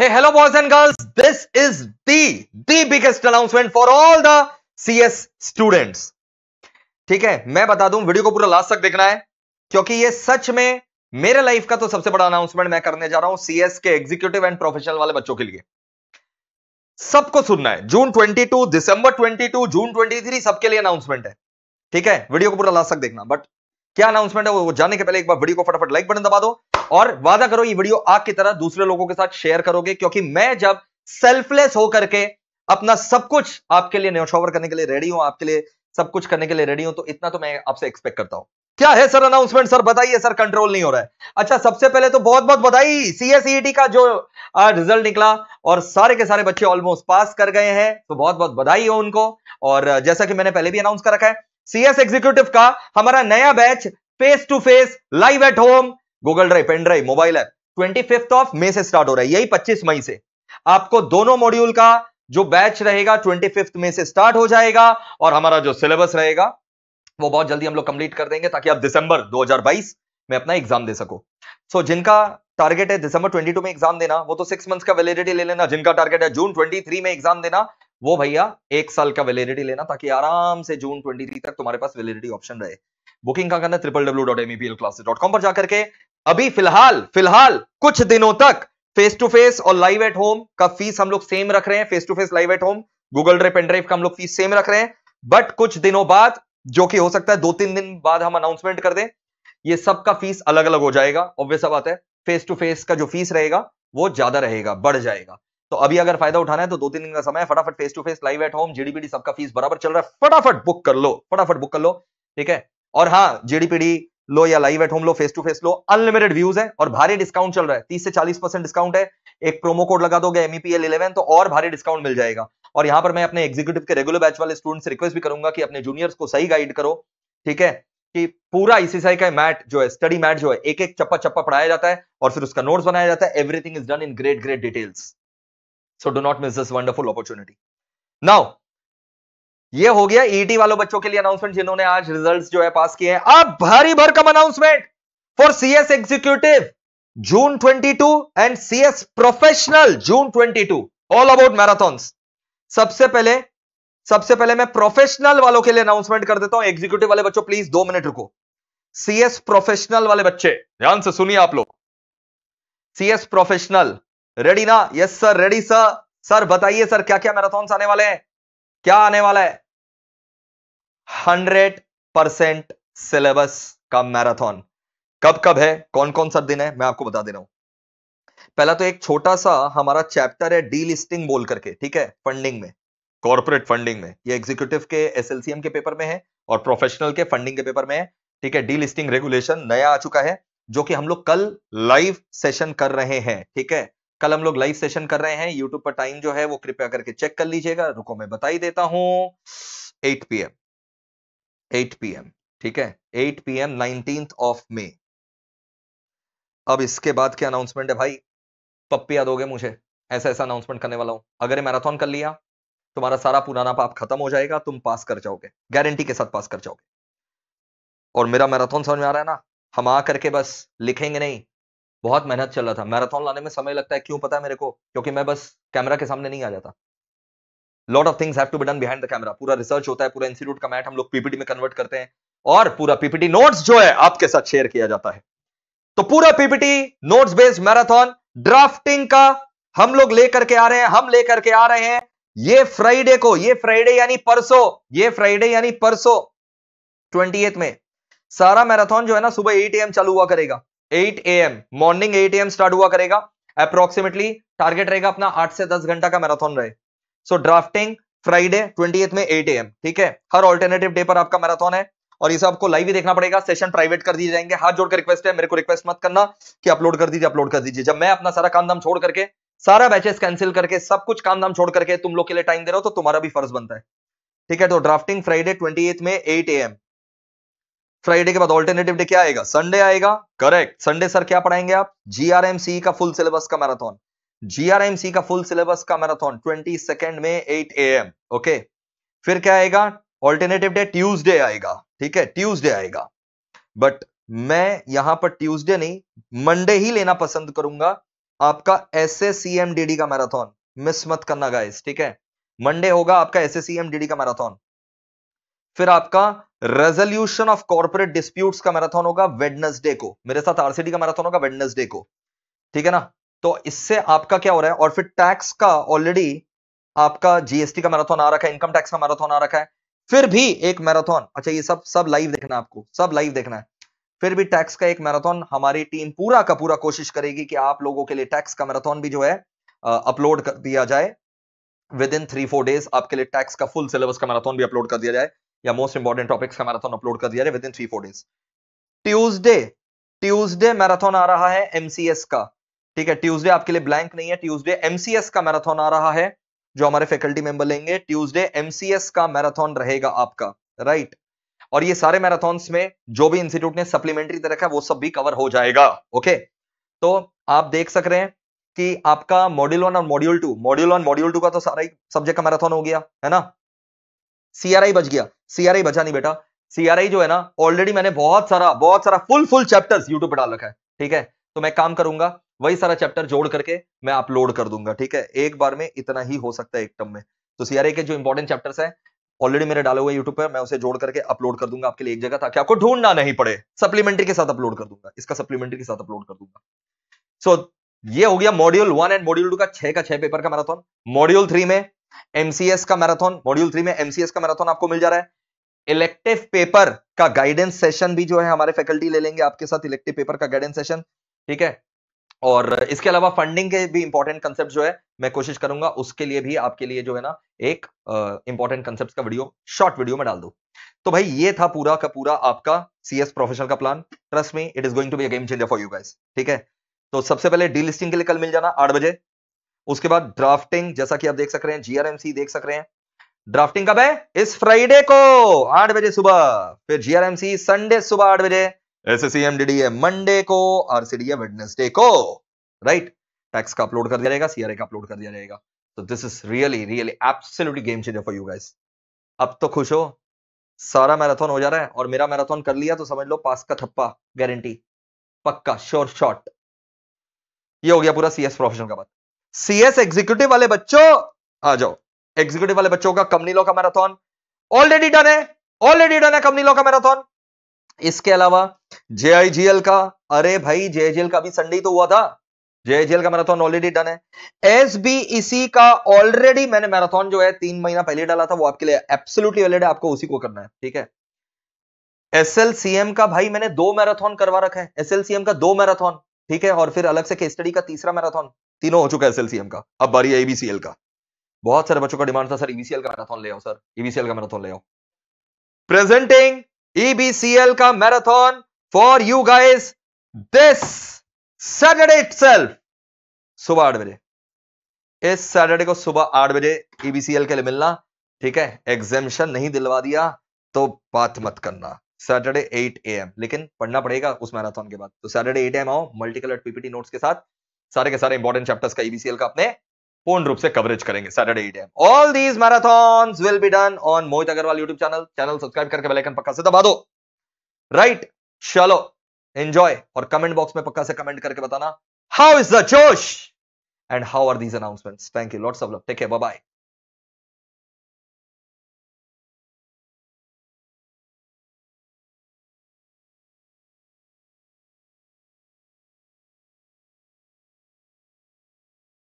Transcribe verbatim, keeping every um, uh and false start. Hey, hello boys and girls, this is the the biggest announcement for all the C S students. ठीक है, मैं बता दूं video को पूरा लास्ट तक देखना है क्योंकि ये सच में मेरे लाइफ का तो सबसे बड़ा अनाउंसमेंट मैं करने जा रहा हूं C S के एग्जीक्यूटिव एंड प्रोफेशनल वाले बच्चों के लिए। सबको सुनना है, जून बाईस, दिसंबर बाईस, जून तेईस सबके लिए अनाउंसमेंट है। ठीक है, वीडियो को पूरा लास्ट तक देखना, बट क्या अनाउंसमेंट है वो जानने के पहले एक बार वीडियो को फटाफट लाइक बटन दबा दो और वादा करो ये वीडियो आग की तरह दूसरे लोगों के साथ शेयर करोगे, क्योंकि मैं जब सेल्फलेस होकर के अपना सब कुछ आपके लिए न्योछावर करने के लिए रेडी हूं, आपके लिए सब कुछ करने के लिए रेडी हूं, तो इतना तो मैं आपसे एक्सपेक्ट करता हूं। क्या है सर अनाउंसमेंट, सर बताइए सर, कंट्रोल नहीं हो रहा है। अच्छा, सबसे पहले तो बहुत बहुत बधाई, सीएसईईटी का जो रिजल्ट निकला और सारे के सारे बच्चे ऑलमोस्ट पास कर गए हैं, तो बहुत बहुत बधाई हो उनको। और जैसा कि मैंने पहले भी अनाउंस कर रखा है, सीएस एग्जीक्यूटिव का हमारा नया batch face to face live at home Google drive pen drive mobile app पच्चीस ऑफ मई से स्टार्ट हो रहा है। यही पच्चीस मई से आपको दोनों मॉड्यूल का जो बैच रहेगा पच्चीस मई से स्टार्ट हो जाएगा और हमारा जो सिलेबस रहेगा वो बहुत जल्दी हम लोग कंप्लीट कर देंगे ताकि आप दिसंबर दो हज़ार बाईस में अपना एग्जाम दे सको। सो so, जिनका टारगेट है दिसंबर बाईस में एग्जाम देना वो तो सिक्स मंथ्स का वैलिडिटी ले लेना, जिनका टारगेट है जून तेईस में एग्जाम देना वो भैया एक साल का वैलिडिटी लेना ताकि आराम से जून तेईस तक तुम्हारे पास वैलिडिटी ऑप्शन रहे। बुकिंग का करना triple W W W dot M E P L classes dot com पर जाकर के अभी फिलहाल फिलहाल कुछ दिनों तक फेस टू फेस और लाइव एट होम का फीस हम लोग सेम रख रहे हैं। Face to face live at home Google drive pen drive का हम लोग फीस सेम रख रहे हैं, बट कुछ दिनों बाद जो कि हो सकता है दो तीन दिन बाद हम अनाउंसमेंट कर दें, ये सब का फीस अलग अलग हो जाएगा। ऑब्वियस बात है, फेस टू फेस का जो फीस रहेगा वो ज्यादा रहेगा, बढ़ जाएगा। तो अभी अगर फायदा उठाना है तो दो तीन दिन का समय है, फटाफट face to face live at home GDPD सबका फीस बराबर चल रहा है, फटाफट बुक कर लो, फटाफट बुक कर लो। ठीक है, और हाँ, जीडीपीडी लो या लाइव एट होम लो, फेस टू फेस लो, अनलिमिटेड व्यूज है और भारी डिस्काउंट चल रहा है, तीस से चालीस परसेंट डिस्काउंट है। एक प्रोमो कोड लगा दोगे एम ई पी एल ग्यारह तो और भारी डिस्काउंट मिल जाएगा। और यहाँ पर मैं अपने एग्जीक्यूटिव के रेगुलर बैच वाले स्टूडेंट से रिक्वेस्ट भी करूंगा कि अपने जूनियर्स को सही गाइड करो। ठीक है, कि पूरा आईसीसीआई का मैट जो है, स्टडी मैट जो है, एक एक चप्पा चप्पा पढ़ाया जाता है और फिर उसका नोट्स बनाया जाता है। Everything is done in great great details, so do not miss this wonderful opportunity. Now ये हो गया ईटी वालों बच्चों के लिए अनाउंसमेंट जिन्होंने आज रिजल्ट्स जो है पास किए हैं। अब भारी भरकम अनाउंसमेंट फॉर सीएस एग्जीक्यूटिव जून बाईस एंड सीएस प्रोफेशनल जून बाईस, ऑल अबाउट मैराथन्स। सबसे पहले सबसे पहले मैं प्रोफेशनल वालों के लिए अनाउंसमेंट कर देता हूं। एग्जीक्यूटिव वाले बच्चों प्लीज दो मिनट रुको। सीएस प्रोफेशनल वाले बच्चे ध्यान से सुनिए आप लोग, सीएस प्रोफेशनल रेडी ना? Yes sir, ready sir. Sir बताइए सर, क्या क्या मैराथन्स आने वाले हैं, क्या आने वाला है? हंड्रेड परसेंट सिलेबस का मैराथन कब कब है, कौन कौन सा दिन है, मैं आपको बता दे रहा हूं। पहला तो एक छोटा सा हमारा चैप्टर है डीलिस्टिंग बोल करके, ठीक है, फंडिंग में, कॉर्पोरेट फंडिंग में। ये एग्जीक्यूटिव के एस एल सी एम के पेपर में है और प्रोफेशनल के फंडिंग के पेपर में है। ठीक है, डीलिस्टिंग रेगुलेशन नया आ चुका है जो कि हम लोग कल लाइव सेशन कर रहे हैं। ठीक है, कल हम लोग लाइव सेशन कर रहे हैं। यूट्यूब पर टाइम जो है वो कृपया करके चेक कर लीजिएगा। रुको मैं बता ही देता हूं, आठ पी एम आठ पी एम, ठीक है, आठ P M nineteenth of May. अब इसके बाद क्या अनाउंसमेंट है भाई, पप्पिया दोगे मुझे, ऐसा ऐसा अनाउंसमेंट करने वाला हूं। अगर ये मैराथन कर लिया तुम्हारा सारा पुराना पाप खत्म हो जाएगा, तुम पास कर जाओगे, गारंटी के साथ पास कर जाओगे। और मेरा मैराथन समझ में आ रहा है ना, हम आ करके बस लिखेंगे नहीं, बहुत मेहनत चल रहा था। मैराथन लाने में समय लगता है, क्यों पता है मेरे को, क्योंकि मैं बस कैमरा के सामने नहीं आ जाता। Lot of things have to be done behind the camera, पूरा रिसर्च होता है, पूरा इंस्टीट्यूट का मैट हम लोग पीपीटी में कन्वर्ट करते हैं और पूरा पीपीटी नोट्स जो है आपके साथ शेयर किया जाता है। तो पूरा PPT notes based marathon drafting का हम लोग लेकर के आ रहे हैं, हम लेकर के आ रहे हैं ये फ्राइडे को, ये फ्राइडे यानी परसों, ये फ्राइडे यानी परसों अट्ठाईस में। सारा मैराथन जो है ना सुबह एट ए एम चालू हुआ करेगा, eight A M morning eight A M start हुआ करेगा। अप्रोक्सीमेटली टारगेट रहेगा अपना आठ से दस घंटा का मैराथन रहे। सो ड्राफ्टिंग फ्राइडे अट्ठाईस में एट ए एम, ठीक है, हर ऑल्टरनेटिव डे पर आपका मैराथन है और ये सब आपको लाइव ही देखना पड़ेगा। सेशन प्राइवेट कर दिए जाएंगे, हाथ जोड़कर रिक्वेस्ट है, मेरे को रिक्वेस्ट मत करना कि अपलोड कर दीजिए अपलोड कर दीजिए। जब मैं अपना सारा काम धाम छोड़ करके, सारा बैचेस कैंसिल करके, सब कुछ काम धाम छोड़ करके तुम लोग के लिए टाइम दे रहा हूं, तो तुम्हारा भी फर्ज बनता है। ठीक है, तो ड्राफ्टिंग फ्राइडे अट्ठाईस में एट ए एम। फ्राइडे के बाद ऑल्टरनेटिव डे क्या आएगा, संडे आएगा, करेक्ट। संडे सर क्या पढ़ाएंगे आप, जी आर एम सी का फुल सिलेबस का marathon, G R M C का फुल सिलेबस का मैराथन बाईस में एट ए एम, ओके। फिर क्या आएगा, ऑल्टरनेटिव डे ट्यूसडे आएगा, ठीक है, ट्यूसडे आएगा, बट मैं यहां पर ट्यूसडे नहीं मंडे ही लेना पसंद करूंगा आपका एसएससीएमडीडी का मैराथन मिस मत करना गाइस, ठीक है। मंडे होगा आपका एसएससीएमडीडी का मैराथन, फिर आपका रेजोल्यूशन ऑफ कॉर्पोरेट डिस्प्यूट्स का मैराथन होगा वेडनेसडे को, मेरे साथ आरसीडी का मैराथन होगा वेडनेसडे को, ठीक है ना। तो इससे आपका क्या हो रहा है, और फिर टैक्स का ऑलरेडी आपका जीएसटी का मैराथन आ रखा है, इनकम टैक्स का मैराथन आ रखा है, फिर भी एक मैराथन, अच्छा ये सब सब लाइव देखना है आपको, सब लाइव देखना है, फिर भी टैक्स का एक मैराथन हमारी टीम पूरा का पूरा कोशिश करेगी कि आप लोगों के लिए टैक्स का मैराथन भी जो है अपलोड कर दिया जाए within three four days, आपके लिए टैक्स का फुल सिलेबस का मैराथन भी अपलोड कर दिया जाए, या मोस्ट इंपॉर्टेंट टॉपिक्स का मैराथन अपलोड कर दिया जाए within three four days. Tuesday Tuesday marathon आ रहा है एमसीएस का, ठीक है। ट्यूजडे आपके लिए ब्लैंक नहीं है, ट्यूजडे एमसीएस का मैराथन आ रहा है जो हमारे फैकल्टी मेंबर लेंगे, ट्यूसडे एमसीएस का मैराथन रहेगा आपका, राइट। और ये सारे मैराथन्स में जो भी इंस्टीट्यूट ने सप्लीमेंट्री दे रखा है वो सब भी कवर हो जाएगा, ओके। तो आप देख सक रहे हैं कि आपका मॉड्यूल वन और module two, module one module two का तो सारा ही सब्जेक्ट का मैराथन हो गया है ना, सीआरआई बच गया, सीआरआई बचा नहीं बेटा, सीआरआई जो है ना ऑलरेडी मैंने बहुत सारा बहुत सारा फुल फुल चैप्टर्स यूट्यूब पर डाल रखा है, ठीक है। तो मैं काम करूंगा वही सारा चैप्टर जोड़ करके मैं अपलोड कर दूंगा, ठीक है, एक बार में इतना ही हो सकता है एक टर्म में। तो सीआरए के जो इंपॉर्टेंट चैप्टर्स हैं ऑलरेडी मेरे डाले हुए यूट्यूब पर, मैं उसे जोड़ करके अपलोड कर दूंगा आपके लिए एक जगह, ताकि आपको ढूंढना नहीं पड़े, सप्लीमेंट्री के साथ अपलोड कर दूंगा, इसका सप्लीमेंट्री के साथ अपलोड कर दूंगा। सो so, ये हो गया module one and module two का छह का छह पेपर का मैराथन। मॉड्यूल थ्री में एमसीएस का मैराथन, मॉड्यूल थ्री में एमसीएस का मैराथन आपको मिल जा रहा है। इलेक्टिव पेपर का गाइडेंस सेशन भी जो है हमारे फैकल्टी ले लेंगे आपके साथ, इलेक्टिव पेपर का गाइडेंस सेशन, ठीक है। और इसके अलावा फंडिंग के भी इंपॉर्टेंट कंसेप्ट जो है मैं कोशिश करूंगा उसके लिए भी आपके लिए जो है ना एक इंपॉर्टेंट कंसेप्ट का वीडियो, शॉर्ट वीडियो में डाल दूं। तो भाई ये था पूरा का पूरा आपका सीएस प्रोफेशनल का plan. Trust me, it is going to be a game changer for you guys, ठीक है। तो सबसे पहले डीलिस्टिंग के लिए कल मिल जाना आठ बजे, उसके बाद ड्राफ्टिंग जैसा कि आप देख सक रहे हैं, जीआरएमसी देख सक रहे हैं, ड्राफ्टिंग कब है इस फ्राइडे को आठ बजे सुबह, फिर जीआरएमसी संडे सुबह आठ बजे, एसएससीएमडीडी है मंडे को, आरसीडी है वेडनेसडे को, राइट। टैक्स का अपलोड कर दिया जाएगा, सीआरए का अपलोड कर दिया जाएगा। तो this is really really absolutely game changer for you guys. अब तो खुश हो, सारा मैराथन हो जा रहा है, और मेरा मैराथन कर लिया तो समझ लो पास का थप्पा गारंटी, पक्का श्योर शॉट। ये हो गया पूरा सीएस प्रोफेशनल का बात। सीएस एग्जीक्यूटिव वाले बच्चों आ जाओ, एग्जीक्यूटिव वाले बच्चों का कंपनी लॉ का मैराथन ऑलरेडी डन है, ऑलरेडी डन है कंपनी लॉ का मैराथन। इसके अलावा जेआईजीएल का, अरे भाई जेआईजीएल का भी संडे तो हुआ था, जेआईजीएल का मैराथन ऑलरेडी डन है। एसबीईसी का ऑलरेडी मैंने मैराथन जो है तीन महीना पहले डाला था, वो आपके लिए एब्सोल्युटली ऑलरेडी, आपको उसी को करना है, ठीक है। एसएलसीएम का भाई मैंने दो मैराथन करवा रखा है, एसएलसीएम का दो मैराथन, ठीक है, और फिर अलग से केस स्टडी का तीसरा मैराथन, तीनों हो चुका है एसएलसीएम का। अब बारी है ईबीसीएल का, बहुत सारे बच्चों का डिमांड था सर ईबीसीएल का मैराथन ले आओ, सर ईबीसीएल का मैराथन ले आओ। Presenting E B C L का marathon for you guys this Saturday itself सुबह आठ बजे, इस सैटरडे को सुबह आठ बजे E B C L के लिए मिलना, ठीक है। एग्जेम्पशन नहीं दिलवा दिया तो बात मत करना, सैटरडे आठ ए एम, लेकिन पढ़ना पड़ेगा उस मैराथन के बाद। तो सैटरडे आठ ए एम आओ मल्टीकलर पीपीटी नोट्स के साथ, सारे के सारे इंपॉर्टेंट चैप्टर्स का E B C L का अपने पूर्ण रूप से कवरेज करेंगे सैटरडे आठ A M. All these marathons will be done on Mohit Agarwal YouTube channel, channel subscribe करके बेल आइकन पक्का से दबा दो, राइट। चलो एंजॉय, और कमेंट बॉक्स में पक्का से कमेंट करके बताना हाउ इज द जोश and how are these announcements. Thank you, lots of love, take care, bye bye.